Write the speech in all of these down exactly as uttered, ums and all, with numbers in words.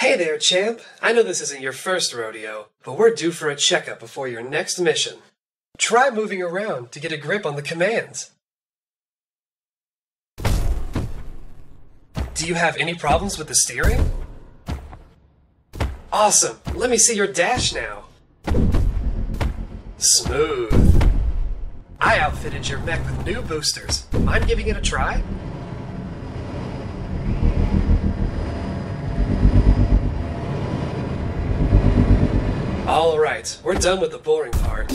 Hey there, champ! I know this isn't your first rodeo, but we're due for a checkup before your next mission. Try moving around to get a grip on the commands. Do you have any problems with the steering? Awesome! Let me see your dash now. Smooth. I outfitted your mech with new boosters. Mind giving it a try? Alright, we're done with the boring part.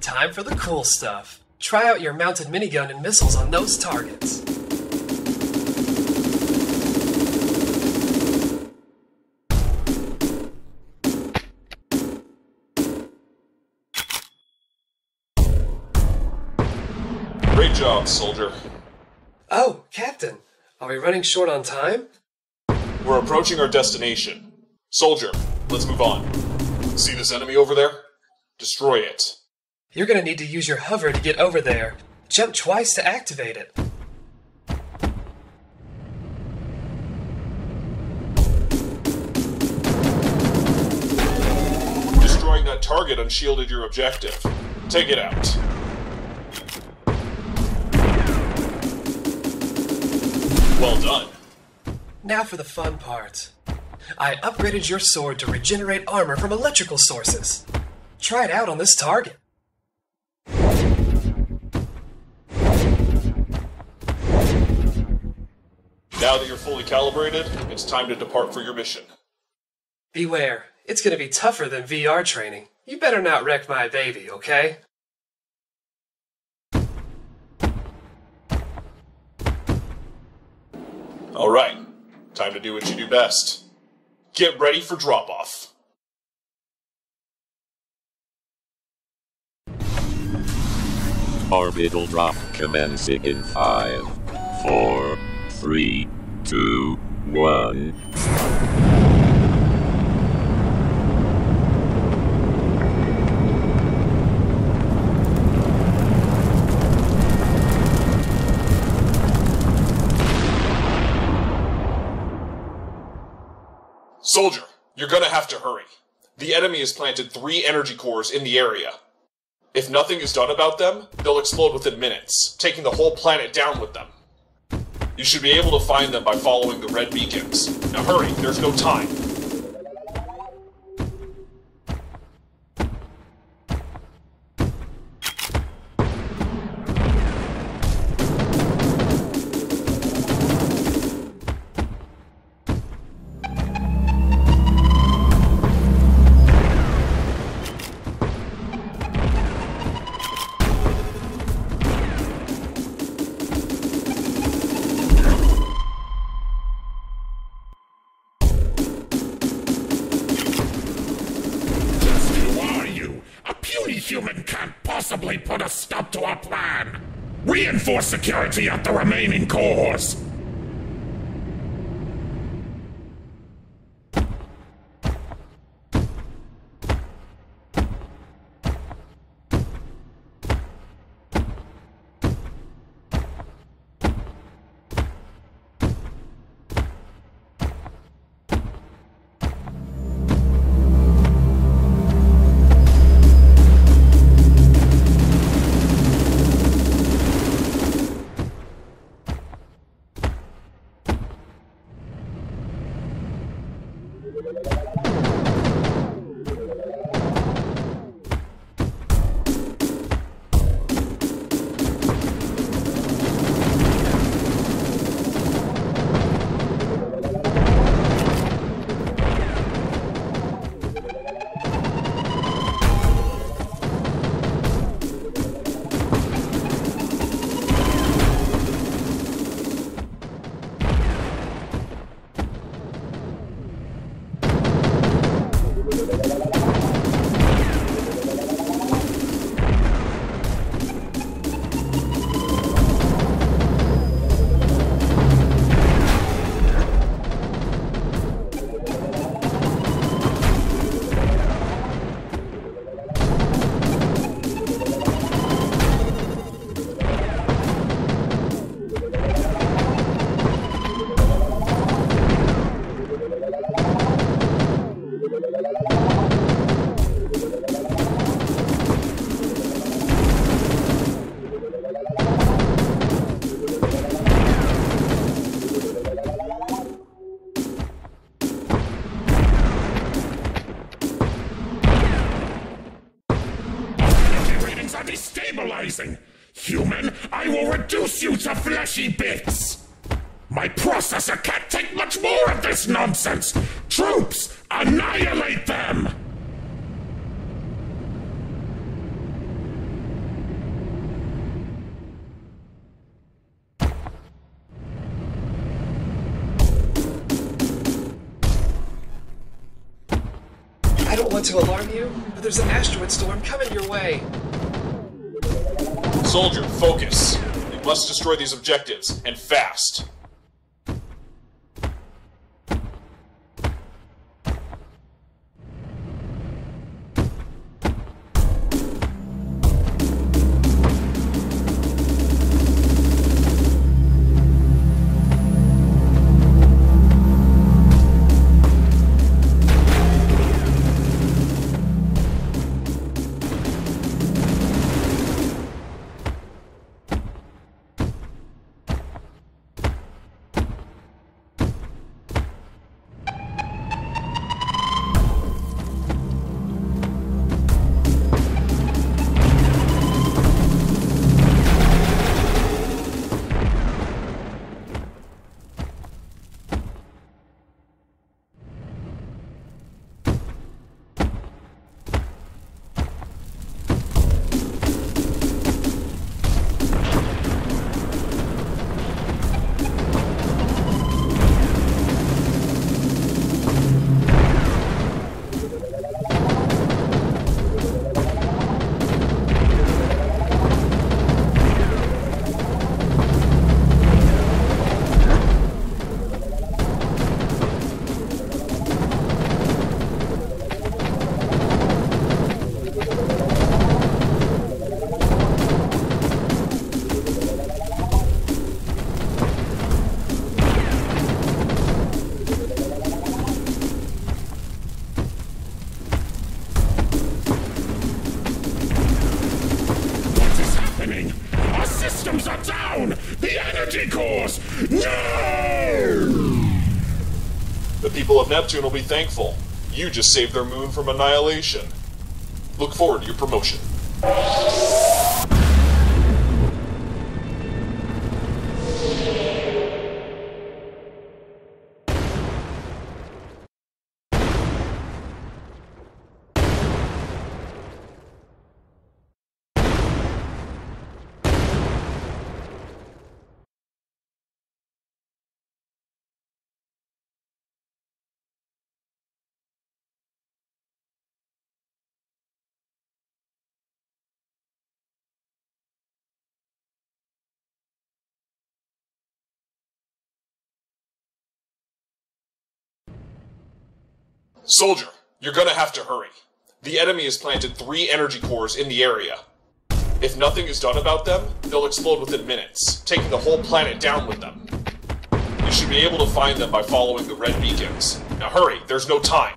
Time for the cool stuff. Try out your mounted minigun and missiles on those targets. Great job, soldier. Oh, Captain. Are we running short on time? We're approaching our destination. Soldier, let's move on. See this enemy over there? Destroy it. You're gonna need to use your hover to get over there. Jump twice to activate it. Destroying that target unshielded your objective. Take it out. Well done. Now for the fun part. I upgraded your sword to regenerate armor from electrical sources. Try it out on this target. Now that you're fully calibrated, it's time to depart for your mission. Beware, it's going to be tougher than V R training. You better not wreck my baby, okay? Alright, time to do what you do best. Get ready for drop-off. Orbital drop commencing in five, four, three, two, one. Soldier, you're gonna have to hurry. The enemy has planted three energy cores in the area. If nothing is done about them, they'll explode within minutes, taking the whole planet down with them. You should be able to find them by following the red beacons. Now hurry, there's no time. Human can't possibly put a stop to our plan. Reinforce security at the remaining cores. destabilizing. Human, I will reduce you to fleshy bits. My processor can't take much more of this nonsense. Troops, annihilate them! I don't want to alarm you, but there's an asteroid storm coming your way. Soldier, focus. We must destroy these objectives, and fast. The people of Neptune will be thankful. You just saved their moon from annihilation. Look forward to your promotion. Soldier, you're gonna have to hurry. The enemy has planted three energy cores in the area. If nothing is done about them, they'll explode within minutes, taking the whole planet down with them. You should be able to find them by following the red beacons. Now hurry, there's no time.